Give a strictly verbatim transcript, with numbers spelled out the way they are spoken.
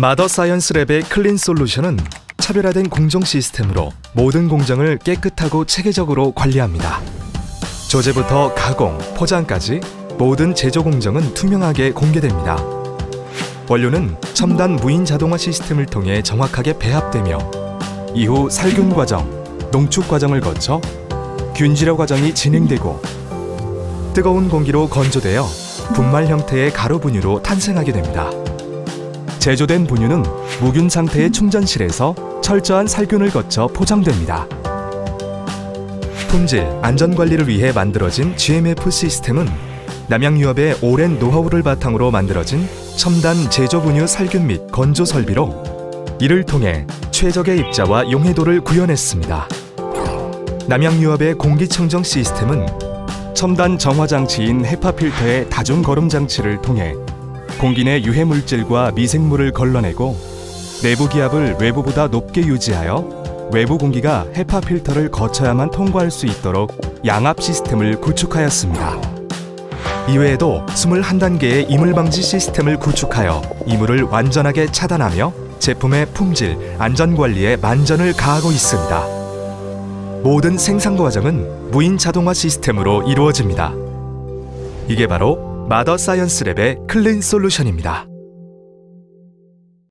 마더 사이언스 랩의 클린 솔루션은 차별화된 공정 시스템으로 모든 공정을 깨끗하고 체계적으로 관리합니다. 조제부터 가공, 포장까지 모든 제조 공정은 투명하게 공개됩니다. 원료는 첨단 무인 자동화 시스템을 통해 정확하게 배합되며 이후 살균 과정, 농축 과정을 거쳐 균질화 과정이 진행되고 뜨거운 공기로 건조되어 분말 형태의 가루 분유로 탄생하게 됩니다. 제조된 분유는 무균 상태의 충전실에서 철저한 살균을 거쳐 포장됩니다. 품질, 안전관리를 위해 만들어진 지엠에프 시스템은 남양유업의 오랜 노하우를 바탕으로 만들어진 첨단 제조 분유 살균 및 건조 설비로 이를 통해 최적의 입자와 용해도를 구현했습니다. 남양유업의 공기청정 시스템은 첨단 정화장치인 헤파 필터의 다중 거름 장치를 통해 공기 내 유해물질과 미생물을 걸러내고 내부 기압을 외부보다 높게 유지하여 외부 공기가 헤파 필터를 거쳐야만 통과할 수 있도록 양압 시스템을 구축하였습니다. 이외에도 이십일 단계의 이물 방지 시스템을 구축하여 이물을 완전하게 차단하며 제품의 품질, 안전관리에 만전을 가하고 있습니다. 모든 생산 과정은 무인 자동화 시스템으로 이루어집니다. 이게 바로 마더 사이언스 랩의 클린 솔루션입니다.